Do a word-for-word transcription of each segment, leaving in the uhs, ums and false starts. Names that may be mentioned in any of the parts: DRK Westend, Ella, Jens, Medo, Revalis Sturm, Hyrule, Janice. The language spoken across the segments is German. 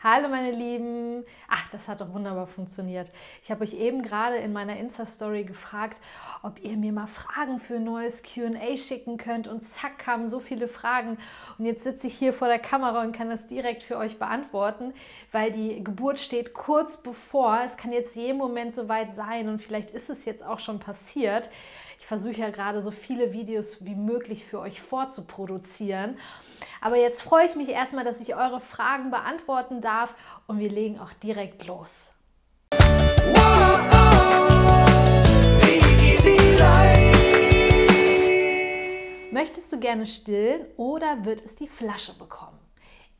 Hallo meine Lieben! Ach, das hat doch wunderbar funktioniert. Ich habe euch eben gerade in meiner Insta-Story gefragt, ob ihr mir mal Fragen für ein neues Q und A schicken könnt, und zack kamen so viele Fragen und jetzt sitze ich hier vor der Kamera und kann das direkt für euch beantworten, weil die Geburt steht kurz bevor. Es kann jetzt jeden Moment soweit sein und vielleicht ist es jetzt auch schon passiert. Ich versuche ja gerade so viele Videos wie möglich für euch vorzuproduzieren. Aber jetzt freue ich mich erstmal, dass ich eure Fragen beantworten darf und wir legen auch direkt los. Möchtest du gerne stillen oder wird es die Flasche bekommen?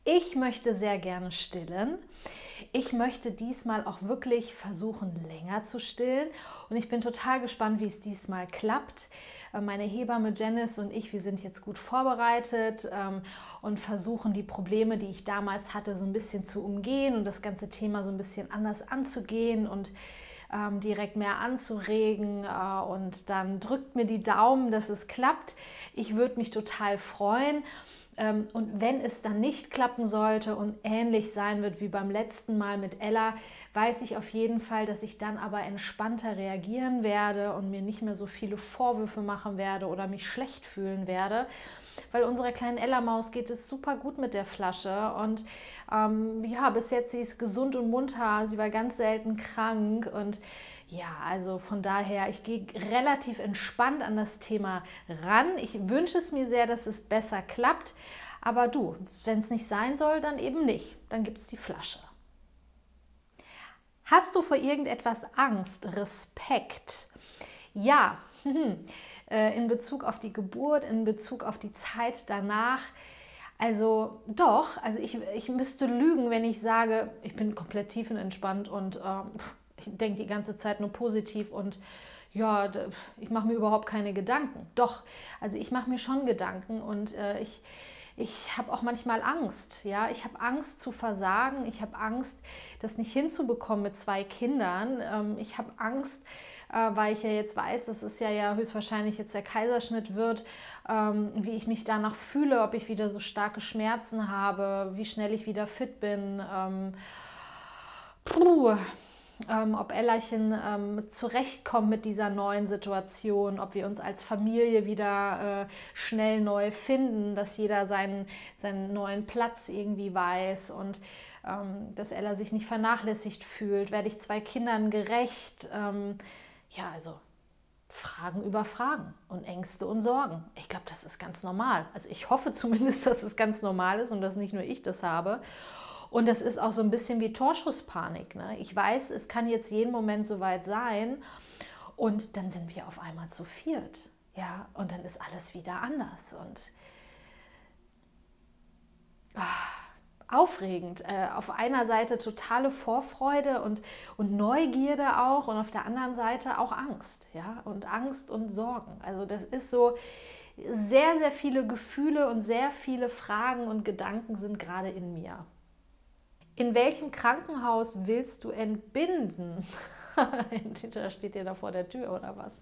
Ich möchte sehr gerne stillen. Ich möchte diesmal auch wirklich versuchen, länger zu stillen. Und ich bin total gespannt, wie es diesmal klappt. Meine Hebamme Janice und ich, wir sind jetzt gut vorbereitet ähm, und versuchen, die Probleme, die ich damals hatte, so ein bisschen zu umgehen und das ganze Thema so ein bisschen anders anzugehen und ähm, direkt mehr anzuregen. Äh, und dann drückt mir die Daumen, dass es klappt. Ich würde mich total freuen. Und wenn es dann nicht klappen sollte und ähnlich sein wird wie beim letzten Mal mit Ella, weiß ich auf jeden Fall, dass ich dann aber entspannter reagieren werde und mir nicht mehr so viele Vorwürfe machen werde oder mich schlecht fühlen werde, weil unserer kleinen Ella-Maus geht es super gut mit der Flasche und ähm, ja, bis jetzt, sie ist gesund und munter, sie war ganz selten krank und ja, also von daher, ich gehe relativ entspannt an das Thema ran. Ich wünsche es mir sehr, dass es besser klappt, aber du, wenn es nicht sein soll, dann eben nicht. Dann gibt es die Flasche. Hast du vor irgendetwas Angst? Respekt? Ja, in Bezug auf die Geburt, in Bezug auf die Zeit danach. Also doch, also ich, ich müsste lügen, wenn ich sage, ich bin komplett tiefenentspannt und ähm, ich denke die ganze Zeit nur positiv und ja, ich mache mir überhaupt keine Gedanken. Doch, also ich mache mir schon Gedanken und äh, ich, ich habe auch manchmal Angst. Ja? Ich habe Angst zu versagen, ich habe Angst, das nicht hinzubekommen mit zwei Kindern. Ähm, ich habe Angst, äh, weil ich ja jetzt weiß, dass es ja, ja höchstwahrscheinlich jetzt der Kaiserschnitt wird, ähm, wie ich mich danach fühle, ob ich wieder so starke Schmerzen habe, wie schnell ich wieder fit bin. Ähm, puh. Ähm, ob Ellerchen ähm, zurechtkommt mit dieser neuen Situation, ob wir uns als Familie wieder äh, schnell neu finden, dass jeder seinen, seinen neuen Platz irgendwie weiß und ähm, dass Ella sich nicht vernachlässigt fühlt. Werde ich zwei Kindern gerecht? Ähm, ja, also Fragen über Fragen und Ängste und Sorgen. Ich glaube, das ist ganz normal. Also ich hoffe zumindest, dass es ganz normal ist und dass nicht nur ich das habe. Und das ist auch so ein bisschen wie Torschusspanik. Ne? Ich weiß, es kann jetzt jeden Moment soweit sein und dann sind wir auf einmal zu viert. Ja? Und dann ist alles wieder anders und oh, aufregend. Äh, auf einer Seite totale Vorfreude und, und Neugierde auch und auf der anderen Seite auch Angst. Ja? Und Angst und Sorgen. Also das ist so, sehr, sehr viele Gefühle und sehr viele Fragen und Gedanken sind gerade in mir. In welchem Krankenhaus willst du entbinden? Da steht ihr da vor der Tür oder was?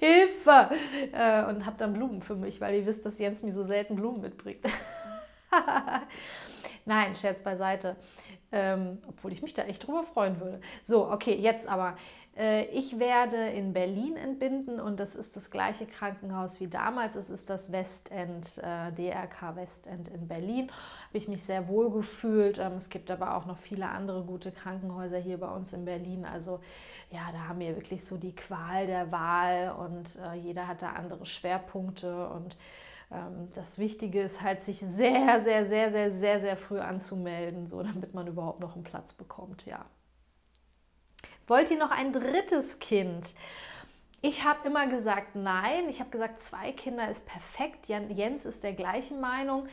Hilfe! Äh, und habt dann Blumen für mich, weil ihr wisst, dass Jens mir so selten Blumen mitbringt. Nein, Scherz beiseite. Ähm, obwohl ich mich da echt drüber freuen würde. So, okay, jetzt aber. Äh, ich werde in Berlin entbinden und das ist das gleiche Krankenhaus wie damals. Es ist das Westend, äh, D R K Westend in Berlin. Habe ich mich sehr wohl gefühlt. Ähm, es gibt aber auch noch viele andere gute Krankenhäuser hier bei uns in Berlin. Also ja, da haben wir wirklich so die Qual der Wahl und äh, jeder hat da andere Schwerpunkte und das Wichtige ist halt, sich sehr, sehr, sehr, sehr, sehr, sehr früh anzumelden, so damit man überhaupt noch einen Platz bekommt, ja. Wollt ihr noch ein drittes Kind? Ich habe immer gesagt, nein. Ich habe gesagt, zwei Kinder ist perfekt. Jens ist der gleichen Meinung.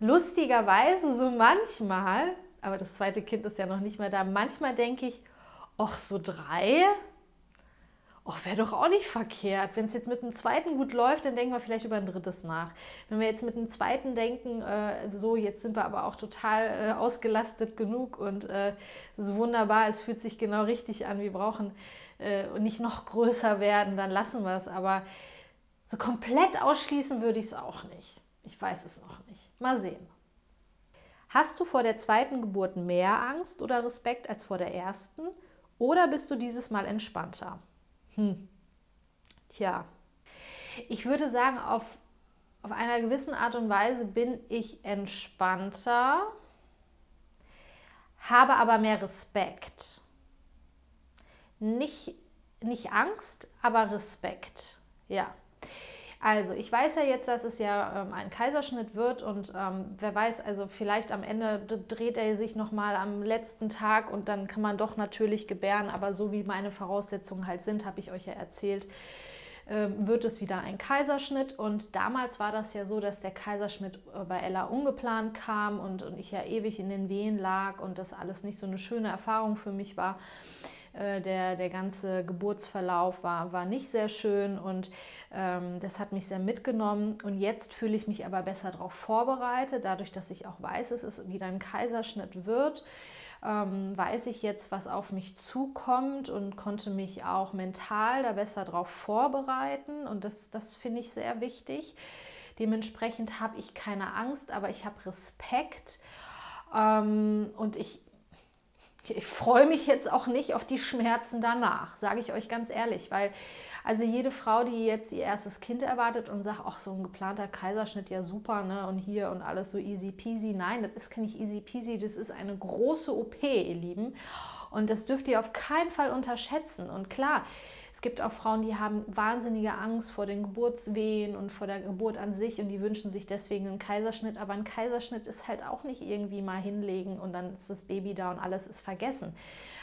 Lustigerweise so manchmal, aber das zweite Kind ist ja noch nicht mehr da, manchmal denke ich, ach, so drei? Och, wäre doch auch nicht verkehrt. Wenn es jetzt mit dem zweiten gut läuft, dann denken wir vielleicht über ein drittes nach. Wenn wir jetzt mit dem zweiten denken, äh, so, jetzt sind wir aber auch total äh, ausgelastet genug und äh, so wunderbar, es fühlt sich genau richtig an, wir brauchen äh, nicht noch größer werden, dann lassen wir es. Aber so komplett ausschließen würde ich es auch nicht. Ich weiß es noch nicht. Mal sehen. Hast du vor der zweiten Geburt mehr Angst oder Respekt als vor der ersten? Oder bist du dieses Mal entspannter? Hm. Tja, ich würde sagen, auf, auf einer gewissen Art und Weise bin ich entspannter, habe aber mehr Respekt. Nicht, nicht Angst, aber Respekt, ja. Also, ich weiß ja jetzt, dass es ja ähm, ein Kaiserschnitt wird und ähm, wer weiß, also vielleicht am Ende dreht er sich nochmal am letzten Tag und dann kann man doch natürlich gebären, aber so wie meine Voraussetzungen halt sind, habe ich euch ja erzählt, ähm, wird es wieder ein Kaiserschnitt und damals war das ja so, dass der Kaiserschnitt bei Ella ungeplant kam und, und ich ja ewig in den Wehen lag und das alles nicht so eine schöne Erfahrung für mich war. Der, der ganze Geburtsverlauf war, war nicht sehr schön und ähm, das hat mich sehr mitgenommen und jetzt fühle ich mich aber besser darauf vorbereitet, dadurch, dass ich auch weiß, es ist wieder ein Kaiserschnitt wird, ähm, weiß ich jetzt, was auf mich zukommt und konnte mich auch mental da besser darauf vorbereiten und das, das finde ich sehr wichtig. Dementsprechend habe ich keine Angst, aber ich habe Respekt ähm, und ich Ich freue mich jetzt auch nicht auf die Schmerzen danach, sage ich euch ganz ehrlich, weil also jede Frau, die jetzt ihr erstes Kind erwartet und sagt, ach, so ein geplanter Kaiserschnitt, ja super, ne, und hier und alles so easy peasy, nein, das ist nicht easy peasy, das ist eine große O P, ihr Lieben, und das dürft ihr auf keinen Fall unterschätzen und klar, es gibt auch Frauen, die haben wahnsinnige Angst vor den Geburtswehen und vor der Geburt an sich und die wünschen sich deswegen einen Kaiserschnitt, aber ein Kaiserschnitt ist halt auch nicht irgendwie mal hinlegen und dann ist das Baby da und alles ist vergessen.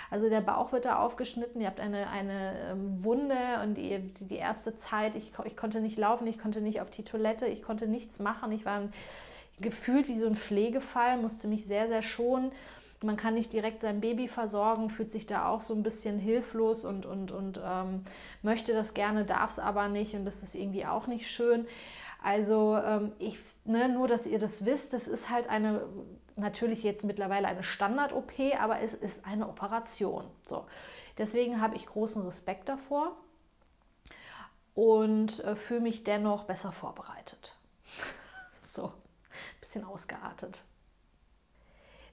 Also der Bauch wird da aufgeschnitten, ihr habt eine, eine Wunde und ihr, die erste Zeit, ich, ich konnte nicht laufen, ich konnte nicht auf die Toilette, ich konnte nichts machen, ich war gefühlt wie so ein Pflegefall, musste mich sehr, sehr schonen. Man kann nicht direkt sein Baby versorgen, fühlt sich da auch so ein bisschen hilflos und, und, und ähm, möchte das gerne, darf es aber nicht und das ist irgendwie auch nicht schön. Also ähm, ich, ne, nur, dass ihr das wisst, das ist halt eine, natürlich jetzt mittlerweile eine Standard-O P, aber es ist eine Operation. So. Deswegen habe ich großen Respekt davor und äh, fühle mich dennoch besser vorbereitet. So, ein bisschen ausgeartet.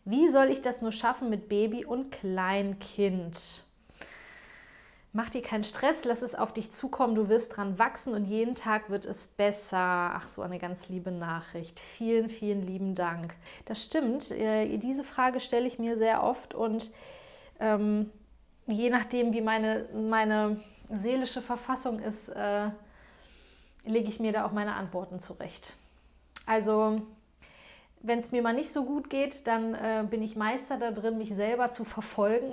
Wie soll ich das nur schaffen mit Baby und Kleinkind? Mach dir keinen Stress, lass es auf dich zukommen, du wirst dran wachsen und jeden Tag wird es besser. Ach, so eine ganz liebe Nachricht. Vielen, vielen lieben Dank. Das stimmt, äh, diese Frage stelle ich mir sehr oft und ähm, je nachdem, wie meine, meine seelische Verfassung ist, äh, lege ich mir da auch meine Antworten zurecht. Also... Wenn es mir mal nicht so gut geht, dann äh, bin ich Meister da drin, mich selber zu verfolgen.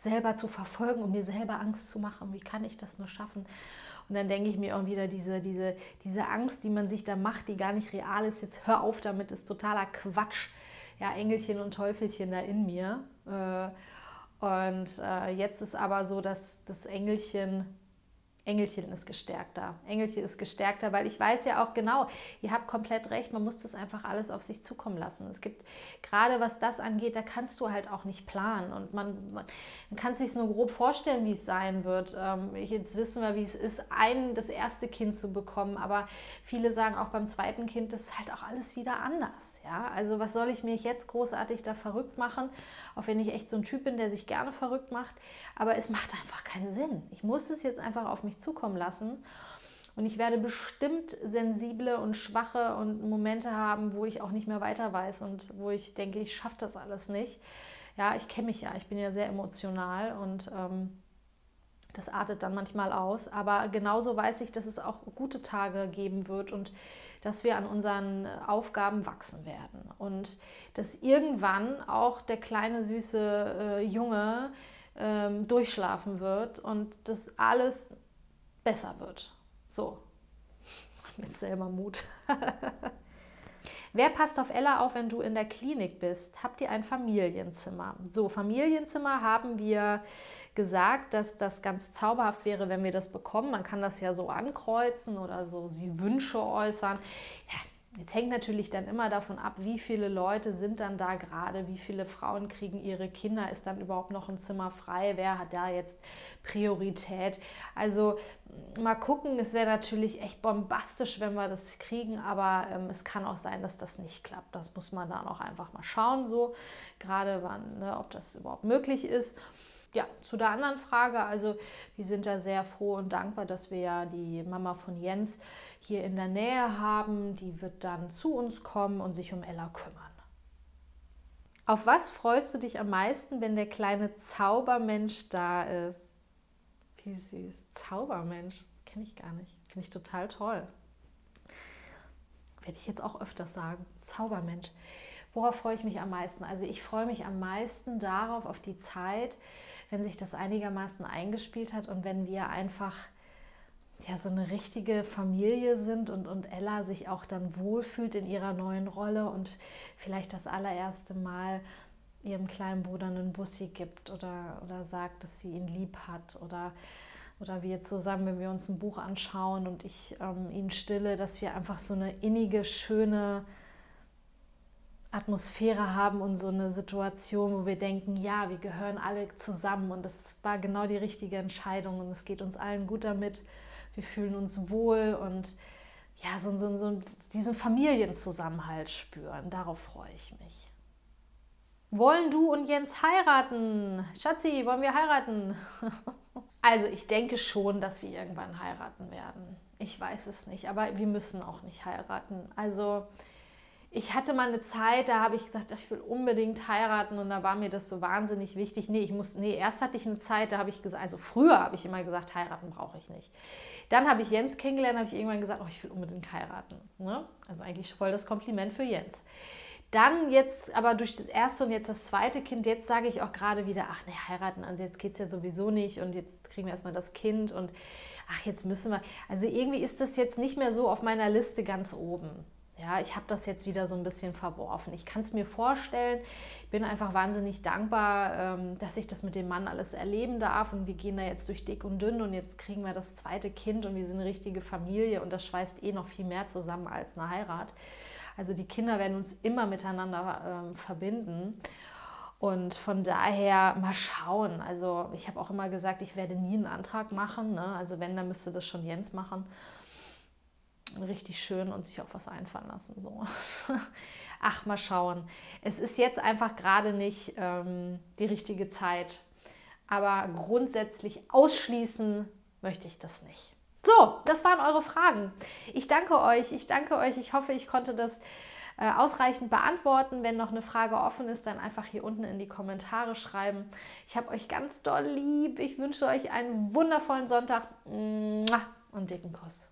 selber zu verfolgen und um mir selber Angst zu machen. Wie kann ich das nur schaffen? Und dann denke ich mir auch wieder, diese, diese, diese Angst, die man sich da macht, die gar nicht real ist. Jetzt hör auf damit, ist totaler Quatsch. Ja, Engelchen und Teufelchen da in mir. Äh, und äh, jetzt ist aber so, dass das Engelchen... Engelchen ist gestärkter. Engelchen ist gestärkter, weil ich weiß ja auch genau, ihr habt komplett recht, man muss das einfach alles auf sich zukommen lassen. Es gibt, gerade was das angeht, da kannst du halt auch nicht planen und man, man, man kann sich nur grob vorstellen, wie es sein wird. Ähm, jetzt wissen wir, wie es ist, ein, das erste Kind zu bekommen, aber viele sagen auch beim zweiten Kind, das ist halt auch alles wieder anders. Ja? Also was soll ich mir jetzt großartig da verrückt machen, auch wenn ich echt so ein Typ bin, der sich gerne verrückt macht, aber es macht einfach keinen Sinn. Ich muss es jetzt einfach auf mich zukommen lassen und ich werde bestimmt sensible und schwache und Momente haben, wo ich auch nicht mehr weiter weiß und wo ich denke, ich schaffe das alles nicht. Ja, ich kenne mich ja, ich bin ja sehr emotional und ähm, das artet dann manchmal aus, aber genauso weiß ich, dass es auch gute Tage geben wird und dass wir an unseren Aufgaben wachsen werden und dass irgendwann auch der kleine süße äh, Junge ähm, durchschlafen wird und das alles besser wird. So, mach mir jetzt selber Mut. Wer passt auf Ella auf, wenn du in der Klinik bist? Habt ihr ein Familienzimmer? So, Familienzimmer haben wir gesagt, dass das ganz zauberhaft wäre, wenn wir das bekommen. Man kann das ja so ankreuzen oder so, sie Wünsche äußern. Ja, Jetzt hängt natürlich dann immer davon ab, wie viele Leute sind dann da gerade, wie viele Frauen kriegen ihre Kinder, ist dann überhaupt noch ein Zimmer frei, wer hat da jetzt Priorität. Also mal gucken, es wäre natürlich echt bombastisch, wenn wir das kriegen, aber ähm, es kann auch sein, dass das nicht klappt. Das muss man dann auch einfach mal schauen, so gerade wann, ne, ob das überhaupt möglich ist. Ja, zu der anderen Frage, also wir sind da sehr froh und dankbar, dass wir ja die Mama von Jens hier in der Nähe haben. Die wird dann zu uns kommen und sich um Ella kümmern. Auf was freust du dich am meisten, wenn der kleine Zaubermensch da ist? Wie süß. Zaubermensch, kenne ich gar nicht. Finde ich total toll. Werde ich jetzt auch öfters sagen. Zaubermensch. Worauf freue ich mich am meisten? Also ich freue mich am meisten darauf, auf die Zeit, wenn sich das einigermaßen eingespielt hat und wenn wir einfach ja, so eine richtige Familie sind und, und Ella sich auch dann wohlfühlt in ihrer neuen Rolle und vielleicht das allererste Mal ihrem kleinen Bruder einen Bussi gibt oder, oder sagt, dass sie ihn lieb hat oder... Oder wir zusammen, wenn wir uns ein Buch anschauen und ich ähm, ihn stille, dass wir einfach so eine innige, schöne Atmosphäre haben und so eine Situation, wo wir denken, ja, wir gehören alle zusammen und das war genau die richtige Entscheidung und es geht uns allen gut damit, wir fühlen uns wohl und ja, so, so, so diesen Familienzusammenhalt spüren, darauf freue ich mich. Wollen du und Jens heiraten? Schatzi, wollen wir heiraten? Also ich denke schon, dass wir irgendwann heiraten werden. Ich weiß es nicht, aber wir müssen auch nicht heiraten. Also ich hatte mal eine Zeit, da habe ich gesagt, ich will unbedingt heiraten und da war mir das so wahnsinnig wichtig. Nee, ich muss, nee, erst hatte ich eine Zeit, da habe ich gesagt, also früher habe ich immer gesagt, heiraten brauche ich nicht. Dann habe ich Jens kennengelernt, habe ich irgendwann gesagt, oh, ich will unbedingt heiraten. Ne? Also eigentlich voll das Kompliment für Jens. Dann jetzt aber durch das erste und jetzt das zweite Kind, jetzt sage ich auch gerade wieder, ach ne, heiraten, also jetzt geht es ja sowieso nicht und jetzt kriegen wir erstmal das Kind und ach, jetzt müssen wir, also irgendwie ist das jetzt nicht mehr so auf meiner Liste ganz oben. Ja, ich habe das jetzt wieder so ein bisschen verworfen. Ich kann es mir vorstellen, ich bin einfach wahnsinnig dankbar, dass ich das mit dem Mann alles erleben darf und wir gehen da jetzt durch dick und dünn und jetzt kriegen wir das zweite Kind und wir sind eine richtige Familie und das schweißt eh noch viel mehr zusammen als eine Heirat. Also die Kinder werden uns immer miteinander äh, verbinden und von daher mal schauen. Also ich habe auch immer gesagt, ich werde nie einen Antrag machen, ne? Also wenn, dann müsste das schon Jens machen. Richtig schön und sich auch was einfallen lassen. So. Ach, mal schauen. Es ist jetzt einfach gerade nicht ähm, die richtige Zeit, aber grundsätzlich ausschließen möchte ich das nicht. So, das waren eure Fragen. Ich danke euch, ich danke euch. Ich hoffe, ich konnte das äh, ausreichend beantworten. Wenn noch eine Frage offen ist, dann einfach hier unten in die Kommentare schreiben. Ich habe euch ganz doll lieb. Ich wünsche euch einen wundervollen Sonntag und dicken Kuss.